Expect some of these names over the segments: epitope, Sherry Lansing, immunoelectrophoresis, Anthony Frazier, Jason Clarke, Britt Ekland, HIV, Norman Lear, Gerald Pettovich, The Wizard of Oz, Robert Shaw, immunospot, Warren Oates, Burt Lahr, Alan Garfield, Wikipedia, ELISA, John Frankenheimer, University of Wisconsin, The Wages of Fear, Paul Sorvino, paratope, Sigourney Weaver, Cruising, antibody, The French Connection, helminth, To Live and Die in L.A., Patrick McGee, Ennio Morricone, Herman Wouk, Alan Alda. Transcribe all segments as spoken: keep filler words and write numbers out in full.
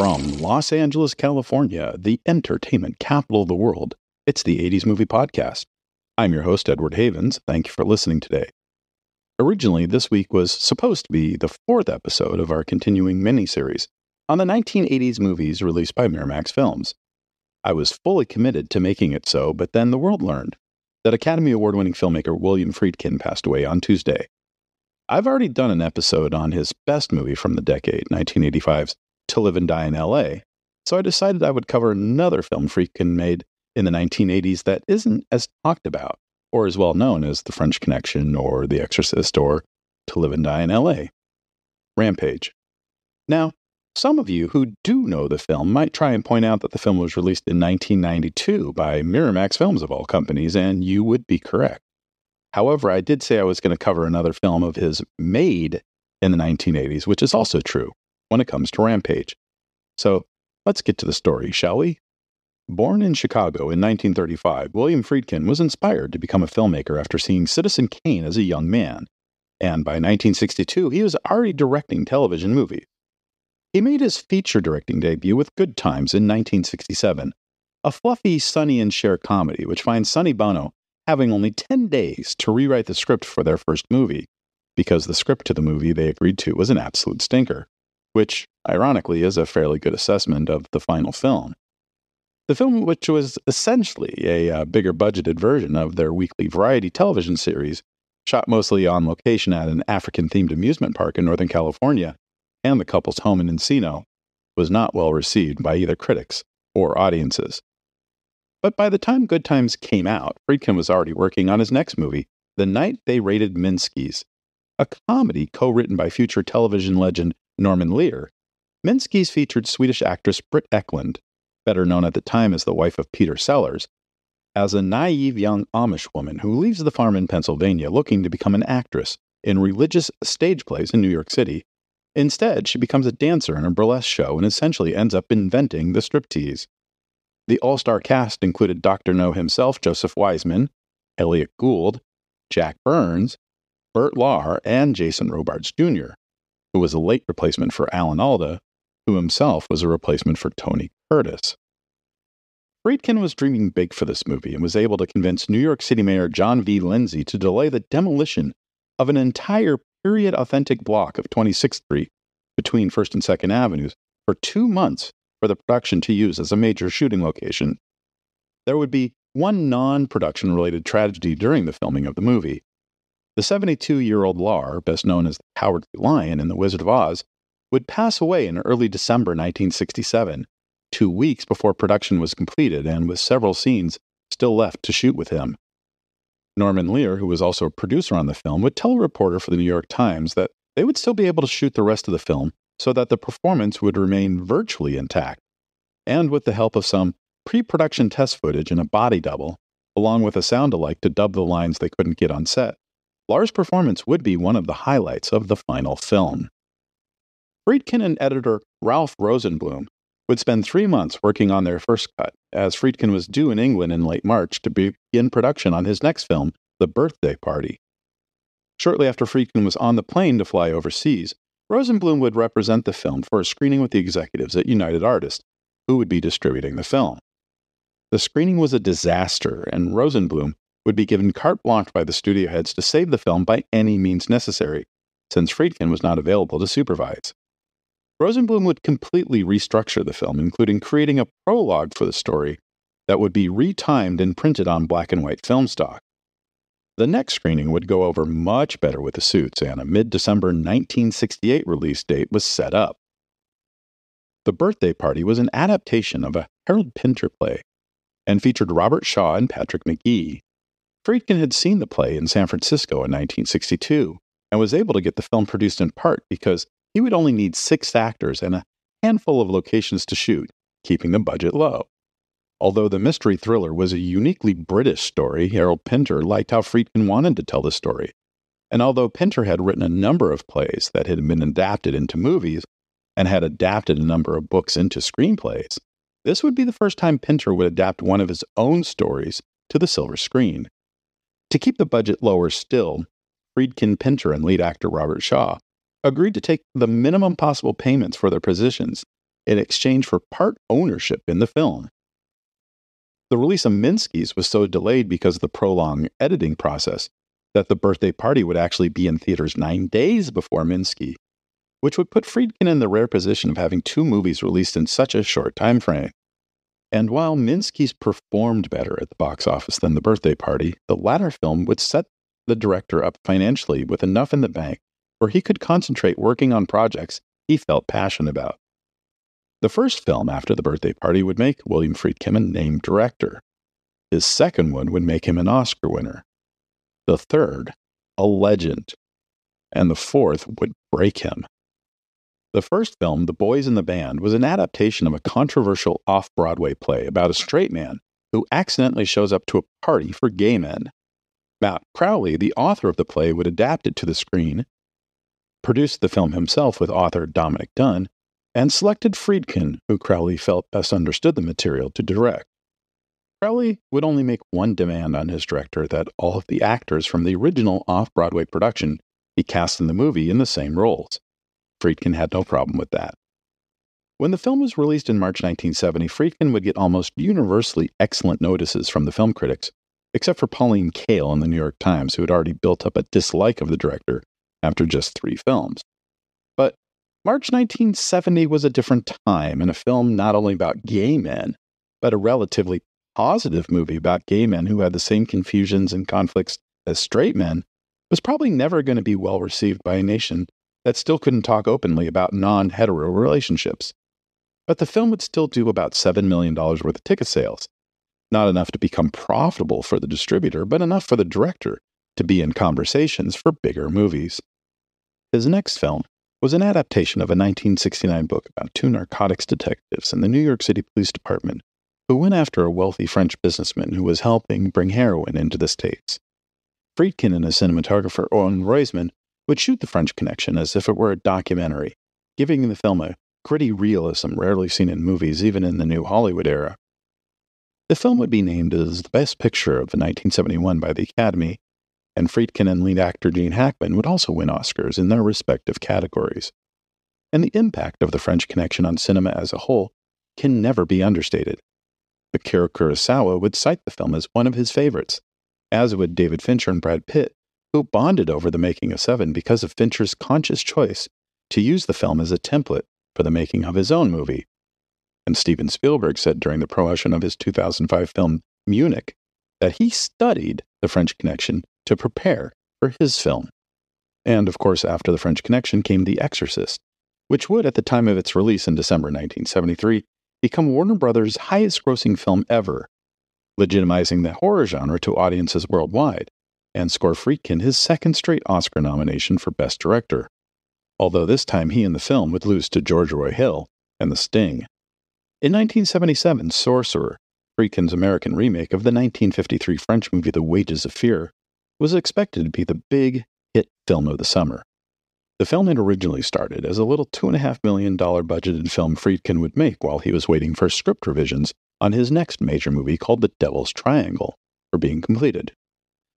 From Los Angeles, California, the entertainment capital of the world, it's the eighties Movie Podcast. I'm your host, Edward Havens. Thank you for listening today. Originally, this week was supposed to be the fourth episode of our continuing miniseries on the nineteen eighties movies released by Miramax Films. I was fully committed to making it so, but then the world learned that Academy Award-winning filmmaker William Friedkin passed away on Tuesday. I've already done an episode on his best movie from the decade, nineteen eighty-five's To Live and Die in L A, so I decided I would cover another film Friedkin made in the nineteen eighties that isn't as talked about or as well known as The French Connection or The Exorcist or To Live and Die in L A, Rampage. Now, some of you who do know the film might try and point out that the film was released in nineteen ninety-two by Miramax Films of all companies, and you would be correct. However, I did say I was going to cover another film of his made in the nineteen eighties, which is also true when it comes to Rampage. So let's get to the story, shall we? Born in Chicago in nineteen thirty-five, William Friedkin was inspired to become a filmmaker after seeing Citizen Kane as a young man, and by nineteen sixty-two, he was already directing television movies. He made his feature directing debut with Good Times in nineteen sixty-seven, a fluffy Sonny and Cher comedy which finds Sonny Bono having only ten days to rewrite the script for their first movie, because the script to the movie they agreed to was an absolute stinker, which, ironically, is a fairly good assessment of the final film. The film, which was essentially a uh, bigger-budgeted version of their weekly variety television series, shot mostly on location at an African-themed amusement park in Northern California, and the couple's home in Encino, was not well received by either critics or audiences. But by the time Good Times came out, Friedkin was already working on his next movie, The Night They Raided Minsky's, a comedy co-written by future television legend Norman Lear. Minsky's featured Swedish actress Britt Ekland, better known at the time as the wife of Peter Sellers, as a naive young Amish woman who leaves the farm in Pennsylvania looking to become an actress in religious stage plays in New York City. Instead, she becomes a dancer in a burlesque show and essentially ends up inventing the striptease. The all-star cast included Doctor No himself, Joseph Wiseman, Elliot Gould, Jack Burns, Burt Lahr, and Jason Robards Junior, who was a late replacement for Alan Alda, who himself was a replacement for Tony Curtis. Friedkin was dreaming big for this movie and was able to convince New York City Mayor John V. Lindsay to delay the demolition of an entire period authentic block of twenty-sixth street between first and second avenues for two months for the production to use as a major shooting location. There would be one non-production related tragedy during the filming of the movie. The seventy-two-year-old Lahr, best known as the Cowardly Lion in The Wizard of Oz, would pass away in early December nineteen sixty-seven, two weeks before production was completed and with several scenes still left to shoot with him. Norman Lear, who was also a producer on the film, would tell a reporter for the New York Times that they would still be able to shoot the rest of the film so that the performance would remain virtually intact, and with the help of some pre-production test footage and a body double, along with a sound-alike to dub the lines they couldn't get on set, Lahr's performance would be one of the highlights of the final film. Friedkin and editor Ralph Rosenblum would spend three months working on their first cut, as Friedkin was due in England in late March to begin production on his next film, The Birthday Party. Shortly after Friedkin was on the plane to fly overseas, Rosenblum would represent the film for a screening with the executives at United Artists, who would be distributing the film. The screening was a disaster, and Rosenblum would be given carte blanche by the studio heads to save the film by any means necessary, since Friedkin was not available to supervise. Rosenblum would completely restructure the film, including creating a prologue for the story that would be retimed and printed on black and white film stock. The next screening would go over much better with the suits, and a mid-December nineteen sixty-eight release date was set up. The Birthday Party was an adaptation of a Harold Pinter play and featured Robert Shaw and Patrick McGee. Friedkin had seen the play in San Francisco in nineteen sixty-two and was able to get the film produced in part because he would only need six actors and a handful of locations to shoot, keeping the budget low. Although the mystery thriller was a uniquely British story, Harold Pinter liked how Friedkin wanted to tell the story. And although Pinter had written a number of plays that had been adapted into movies and had adapted a number of books into screenplays, this would be the first time Pinter would adapt one of his own stories to the silver screen. To keep the budget lower still, Friedkin, Pinter, and lead actor Robert Shaw agreed to take the minimum possible payments for their positions in exchange for part ownership in the film. The release of Minsky's was so delayed because of the prolonged editing process that The Birthday Party would actually be in theaters nine days before Minsky, which would put Friedkin in the rare position of having two movies released in such a short time frame. And while Minsky's performed better at the box office than The Birthday Party, the latter film would set the director up financially with enough in the bank where he could concentrate working on projects he felt passionate about. The first film after The Birthday Party would make William Friedkin a named director. His second one would make him an Oscar winner. The third, a legend. And the fourth would break him. The first film, The Boys in the Band, was an adaptation of a controversial off-Broadway play about a straight man who accidentally shows up to a party for gay men. Matt Crowley, the author of the play, would adapt it to the screen, produced the film himself with author Dominic Dunn, and selected Friedkin, who Crowley felt best understood the material, to direct. Crowley would only make one demand on his director, that all of the actors from the original off-Broadway production be cast in the movie in the same roles. Friedkin had no problem with that. When the film was released in March nineteen seventy, Friedkin would get almost universally excellent notices from the film critics, except for Pauline Kael in the New York Times, who had already built up a dislike of the director after just three films. But March nineteen seventy was a different time, and a film not only about gay men, but a relatively positive movie about gay men who had the same confusions and conflicts as straight men was probably never going to be well received by a nation that still couldn't talk openly about non-hetero relationships. But the film would still do about seven million dollars worth of ticket sales. Not enough to become profitable for the distributor, but enough for the director to be in conversations for bigger movies. His next film was an adaptation of a nineteen sixty-nine book about two narcotics detectives in the New York City Police Department who went after a wealthy French businessman who was helping bring heroin into the States. Friedkin and his cinematographer, Owen Roisman, would shoot The French Connection as if it were a documentary, giving the film a gritty realism rarely seen in movies, even in the new Hollywood era. The film would be named as the Best Picture of nineteen seventy-one by the Academy, and Friedkin and lead actor Gene Hackman would also win Oscars in their respective categories. And the impact of The French Connection on cinema as a whole can never be understated. Akira Kurosawa would cite the film as one of his favorites, as would David Fincher and Brad Pitt, who bonded over the making of Seven because of Fincher's conscious choice to use the film as a template for the making of his own movie. And Steven Spielberg said during the promotion of his two thousand five film Munich that he studied The French Connection to prepare for his film. And, of course, after The French Connection came The Exorcist, which would, at the time of its release in December nineteen seventy-three, become Warner Brothers' highest-grossing film ever, legitimizing the horror genre to audiences worldwide, and score Friedkin his second straight Oscar nomination for Best Director, although this time he and the film would lose to George Roy Hill and The Sting. In nineteen seventy-seven, Sorcerer, Friedkin's American remake of the nineteen fifty-three French movie The Wages of Fear, was expected to be the big hit film of the summer. The film had originally started as a little two point five million dollars budgeted film Friedkin would make while he was waiting for script revisions on his next major movie called The Devil's Triangle for being completed.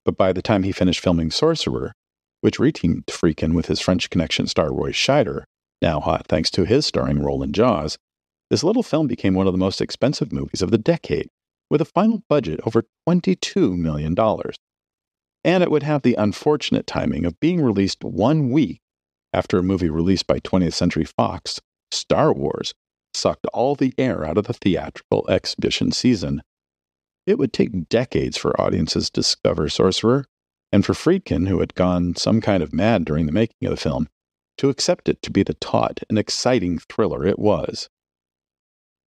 But by the time he finished filming Sorcerer, which reteamed Friedkin with his French Connection star Roy Scheider, now hot thanks to his starring role in Jaws, this little film became one of the most expensive movies of the decade, with a final budget over twenty-two million dollars. And it would have the unfortunate timing of being released one week after a movie released by twentieth Century Fox, Star Wars, sucked all the air out of the theatrical exhibition season. It would take decades for audiences to discover Sorcerer, and for Friedkin, who had gone some kind of mad during the making of the film, to accept it to be the taut and exciting thriller it was.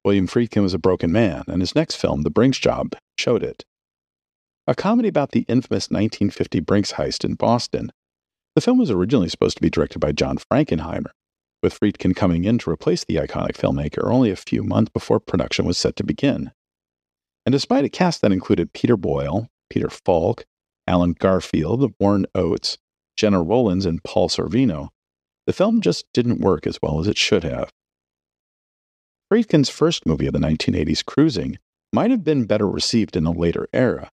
William Friedkin was a broken man, and his next film, The Brinks Job, showed it. A comedy about the infamous nineteen fifty Brinks heist in Boston, the film was originally supposed to be directed by John Frankenheimer, with Friedkin coming in to replace the iconic filmmaker only a few months before production was set to begin. And despite a cast that included Peter Boyle, Peter Falk, Alan Garfield, Warren Oates, Jenna Rollins, and Paul Sorvino, the film just didn't work as well as it should have. Friedkin's first movie of the nineteen eighties, Cruising, might have been better received in the later era,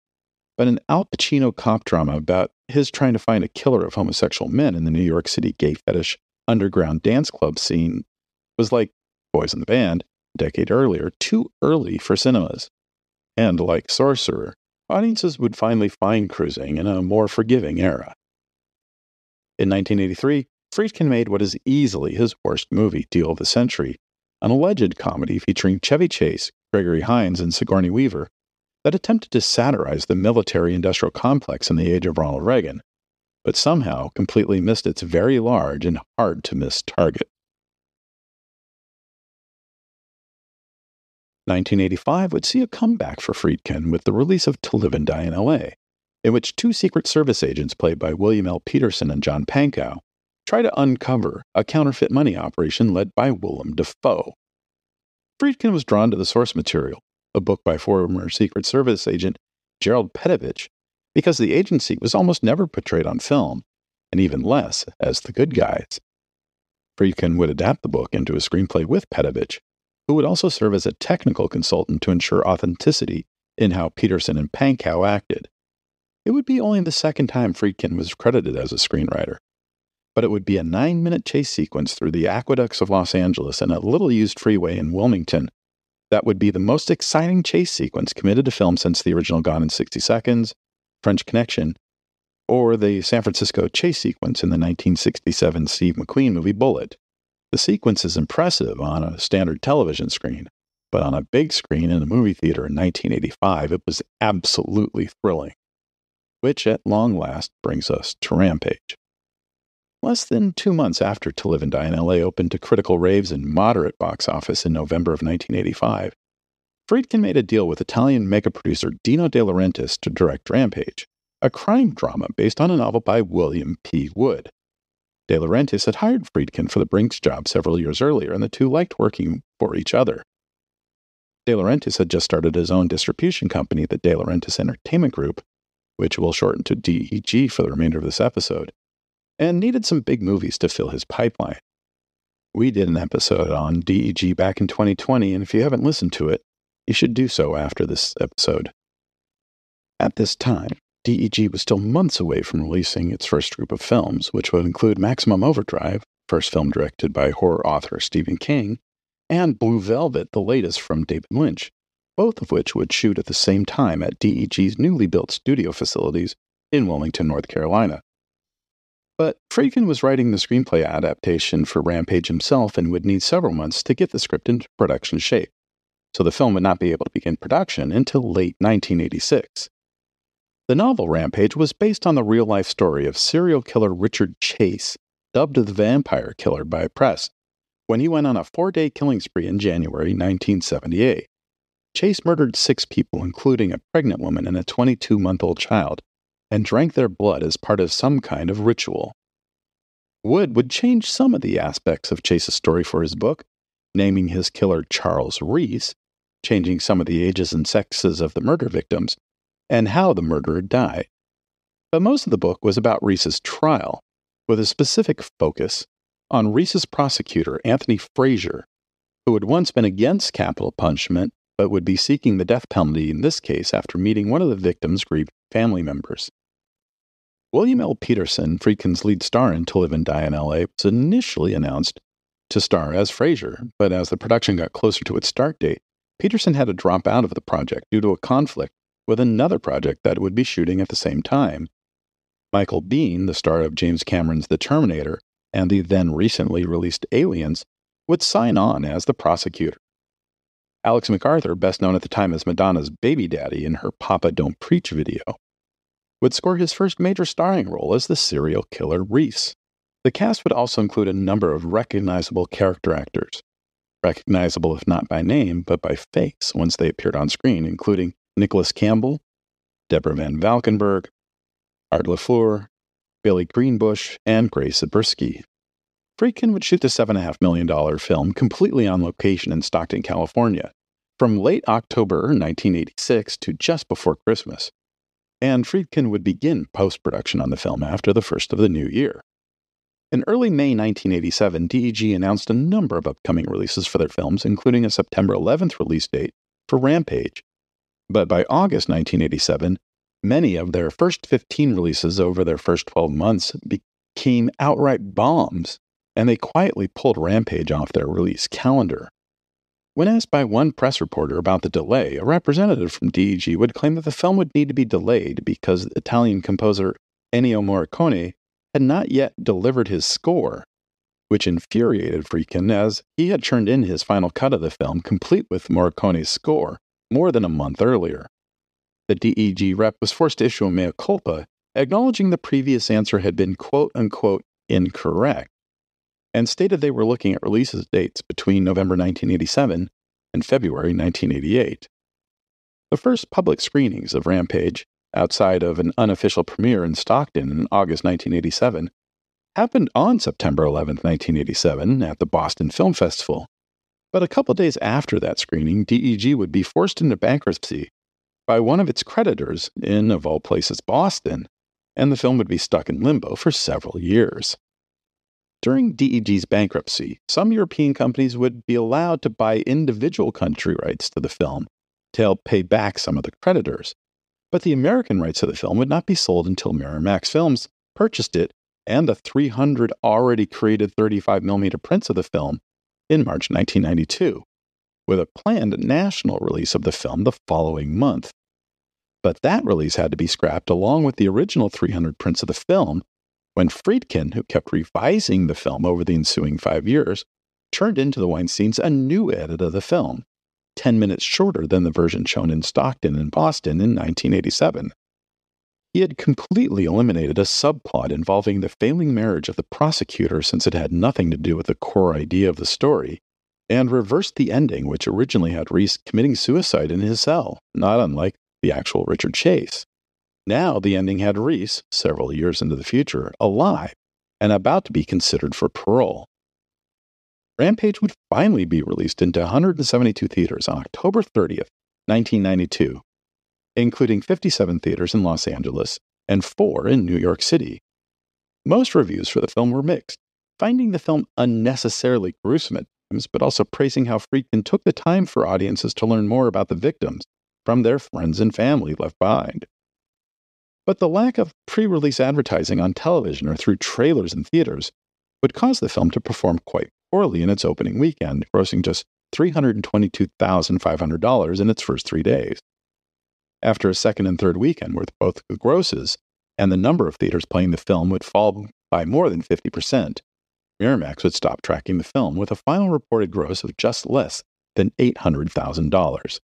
but an Al Pacino cop drama about his trying to find a killer of homosexual men in the New York City gay fetish underground dance club scene was like Boys and the Band, a decade earlier, too early for cinemas. And like Sorcerer, audiences would finally find Cruising in a more forgiving era. In nineteen eighty-three, Friedkin made what is easily his worst movie deal of the century, an alleged comedy featuring Chevy Chase, Gregory Hines, and Sigourney Weaver that attempted to satirize the military-industrial complex in the age of Ronald Reagan, but somehow completely missed its very large and hard-to-miss target. nineteen eighty-five would see a comeback for Friedkin with the release of To Live and Die in L A, in which two Secret Service agents played by William L. Peterson and John Pankow try to uncover a counterfeit money operation led by Willem Dafoe. Friedkin was drawn to the source material, a book by former Secret Service agent Gerald Pettovich, because the agency was almost never portrayed on film, and even less as the good guys. Friedkin would adapt the book into a screenplay with Pettovich, who would also serve as a technical consultant to ensure authenticity in how Peterson and Pankow acted. It would be only the second time Friedkin was credited as a screenwriter, but it would be a nine-minute chase sequence through the aqueducts of Los Angeles and a little-used freeway in Wilmington that would be the most exciting chase sequence committed to film since the original Gone in sixty seconds, French Connection, or the San Francisco chase sequence in the nineteen sixty-seven Steve McQueen movie Bullet. The sequence is impressive on a standard television screen, but on a big screen in a movie theater in nineteen eighty-five, it was absolutely thrilling. Which, at long last, brings us to Rampage. Less than two months after To Live and Die in L A opened to critical raves and moderate box office in November of nineteen eighty-five, Friedkin made a deal with Italian mega-producer Dino De Laurentiis to direct Rampage, a crime drama based on a novel by William P. Wood. De Laurentiis had hired Friedkin for The Brinks Job several years earlier, and the two liked working for each other. De Laurentiis had just started his own distribution company, the De Laurentiis Entertainment Group, which will shorten to D E G for the remainder of this episode, and needed some big movies to fill his pipeline. We did an episode on D E G back in twenty twenty, and if you haven't listened to it, you should do so after this episode. At this time, D E G was still months away from releasing its first group of films, which would include Maximum Overdrive, first film directed by horror author Stephen King, and Blue Velvet, the latest from David Lynch, both of which would shoot at the same time at D E G's newly built studio facilities in Wilmington, North Carolina. But Friedkin was writing the screenplay adaptation for Rampage himself and would need several months to get the script into production shape, so the film would not be able to begin production until late nineteen eighty-six. The novel Rampage was based on the real-life story of serial killer Richard Chase, dubbed the Vampire Killer by press, when he went on a four-day killing spree in January nineteen seventy-eight. Chase murdered six people, including a pregnant woman and a twenty-two-month-old child, and drank their blood as part of some kind of ritual. Wood would change some of the aspects of Chase's story for his book, naming his killer Charles Reese, changing some of the ages and sexes of the murder victims, and how the murderer died. But most of the book was about Reese's trial, with a specific focus on Reese's prosecutor, Anthony Frazier, who had once been against capital punishment, but would be seeking the death penalty in this case after meeting one of the victim's grieved family members. William L. Peterson, Friedkin's lead star in To Live and Die in L A, was initially announced to star as Frazier, but as the production got closer to its start date, Peterson had to drop out of the project due to a conflict with another project that would be shooting at the same time. Michael Biehn, the star of James Cameron's The Terminator and the then recently released Aliens, would sign on as the prosecutor. Alex MacArthur, best known at the time as Madonna's baby daddy in her Papa Don't Preach video, would score his first major starring role as the serial killer Reese. The cast would also include a number of recognizable character actors, recognizable if not by name, but by face once they appeared on screen, including Nicholas Campbell, Deborah Van Valkenburgh, Art LaFleur, Billy Greenbush, and Grace Zabriskie. Friedkin would shoot the seven point five million dollars film completely on location in Stockton, California, from late October nineteen eighty-six to just before Christmas, and Friedkin would begin post-production on the film after the first of the new year. In early May nineteen eighty-seven, D E G announced a number of upcoming releases for their films, including a September eleventh release date for Rampage. But by August nineteen eighty-seven, many of their first fifteen releases over their first twelve months became outright bombs, and they quietly pulled Rampage off their release calendar. When asked by one press reporter about the delay, a representative from D E G would claim that the film would need to be delayed because Italian composer Ennio Morricone had not yet delivered his score, which infuriated Friedkin as he had turned in his final cut of the film complete with Morricone's score more than a month earlier. The D E G rep was forced to issue a mea culpa, acknowledging the previous answer had been quote-unquote incorrect, and stated they were looking at releases dates between November nineteen eighty-seven and February nineteen eighty-eight. The first public screenings of Rampage, outside of an unofficial premiere in Stockton in August nineteen eighty-seven, happened on September eleventh, nineteen eighty-seven, at the Boston Film Festival. But a couple days after that screening, D E G would be forced into bankruptcy by one of its creditors in, of all places, Boston, and the film would be stuck in limbo for several years. During D E G's bankruptcy, some European companies would be allowed to buy individual country rights to the film to help pay back some of the creditors, but the American rights to the film would not be sold until Miramax Films purchased it and the three hundred already created thirty-five millimeter prints of the film in March nineteen ninety-two, with a planned national release of the film the following month. But that release had to be scrapped along with the original three hundred prints of the film, when Friedkin, who kept revising the film over the ensuing five years, turned into the Weinsteins a new edit of the film, ten minutes shorter than the version shown in Stockton and Boston in nineteen eighty-seven. He had completely eliminated a subplot involving the failing marriage of the prosecutor since it had nothing to do with the core idea of the story, and reversed the ending which originally had Reese committing suicide in his cell, not unlike the actual Richard Chase. Now the ending had Reese, several years into the future, alive and about to be considered for parole. Rampage would finally be released into one hundred seventy-two theaters on October thirtieth, nineteen ninety-two, including fifty-seven theaters in Los Angeles and four in New York City. Most reviews for the film were mixed, finding the film unnecessarily gruesome at times, but also praising how Friedkin took the time for audiences to learn more about the victims from their friends and family left behind. But the lack of pre-release advertising on television or through trailers in theaters would cause the film to perform quite poorly in its opening weekend, grossing just three hundred twenty-two thousand five hundred dollars in its first three days. After a second and third weekend with both the grosses and the number of theaters playing the film would fall by more than fifty percent, Miramax would stop tracking the film with a final reported gross of just less than eight hundred thousand dollars.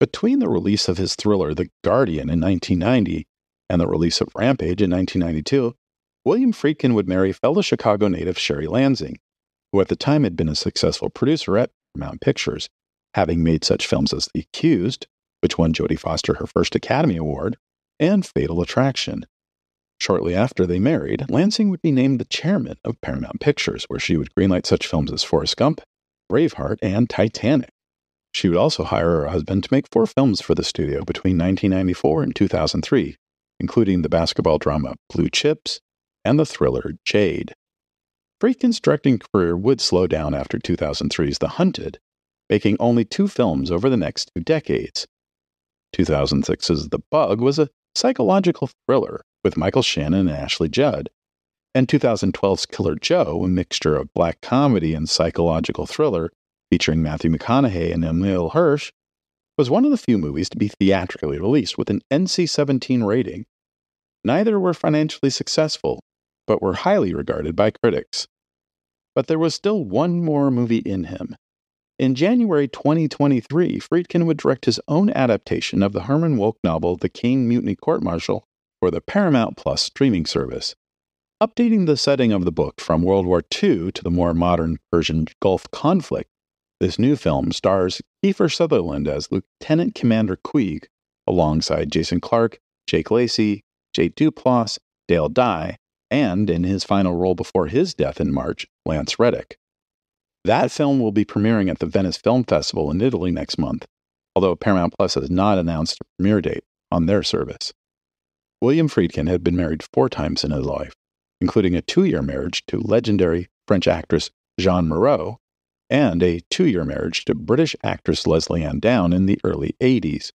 Between the release of his thriller The Guardian in nineteen ninety and the release of Rampage in nineteen ninety-two, William Friedkin would marry fellow Chicago native Sherry Lansing, who at the time had been a successful producer at Paramount Pictures, having made such films as The Accused, which won Jodie Foster her first Academy Award, and Fatal Attraction. Shortly after they married, Lansing would be named the chairman of Paramount Pictures, where she would greenlight such films as Forrest Gump, Braveheart, and Titanic. She would also hire her husband to make four films for the studio between nineteen ninety-four and two thousand three, including the basketball drama Blue Chips and the thriller Jade. Friedkin's directing career would slow down after two thousand three's The Hunted, making only two films over the next two decades. two thousand six's The Bug was a psychological thriller with Michael Shannon and Ashley Judd, and two thousand twelve's Killer Joe, a mixture of black comedy and psychological thriller featuring Matthew McConaughey and Emile Hirsch, was one of the few movies to be theatrically released with an N C seventeen rating. Neither were financially successful, but were highly regarded by critics. But there was still one more movie in him. In January twenty twenty-three, Friedkin would direct his own adaptation of the Herman Wouk novel The King Mutiny Court-Martial for the Paramount Plus streaming service, updating the setting of the book from World War Two to the more modern Persian Gulf conflict. This new film stars Kiefer Sutherland as Lieutenant Commander Puig, alongside Jason Clarke, Jake Lacy, Jay Duplass, Dale Dye, and, in his final role before his death in March, Lance Reddick. That film will be premiering at the Venice Film Festival in Italy next month, although Paramount Plus has not announced a premiere date on their service. William Friedkin had been married four times in his life, including a two-year marriage to legendary French actress Jeanne Moreau, and a two-year marriage to British actress Leslie Ann Down in the early eighties.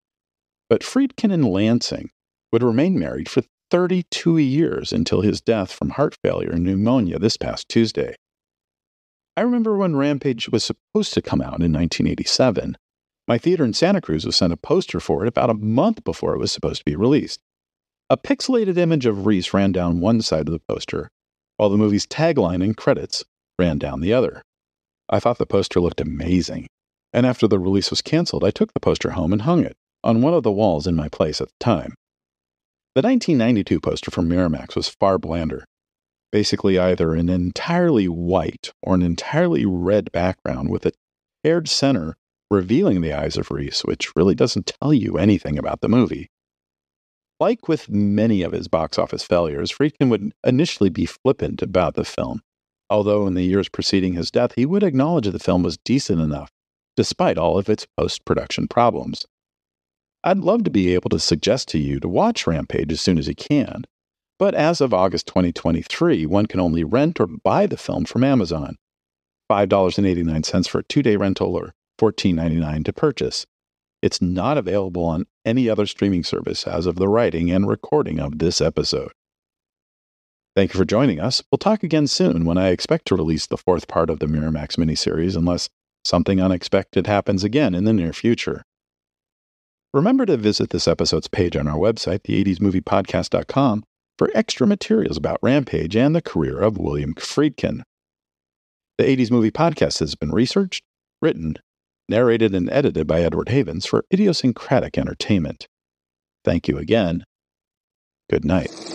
But Friedkin and Lansing would remain married for thirty-two years until his death from heart failure and pneumonia this past Tuesday. I remember when Rampage was supposed to come out in nineteen eighty-seven. My theater in Santa Cruz was sent a poster for it about a month before it was supposed to be released. A pixelated image of Reese ran down one side of the poster, while the movie's tagline and credits ran down the other. I thought the poster looked amazing, and after the release was canceled, I took the poster home and hung it on one of the walls in my place at the time. The nineteen ninety-two poster from Miramax was far blander, basically either an entirely white or an entirely red background with a teared center revealing the eyes of Reese, which really doesn't tell you anything about the movie. Like with many of his box office failures, Friedkin would initially be flippant about the film, although in the years preceding his death, he would acknowledge the film was decent enough, despite all of its post-production problems. I'd love to be able to suggest to you to watch Rampage as soon as you can, but as of August twenty twenty-three, one can only rent or buy the film from Amazon. five dollars and eighty-nine cents for a two-day rental or fourteen ninety-nine to purchase. It's not available on any other streaming service as of the writing and recording of this episode. Thank you for joining us. We'll talk again soon when I expect to release the fourth part of the Miramax miniseries unless something unexpected happens again in the near future. Remember to visit this episode's page on our website, the eighties movie podcast dot com, for extra materials about Rampage and the career of William Friedkin. The eighties Movie Podcast has been researched, written, narrated and edited by Edward Havens for Idiosyncratic Entertainment. Thank you again. Good night.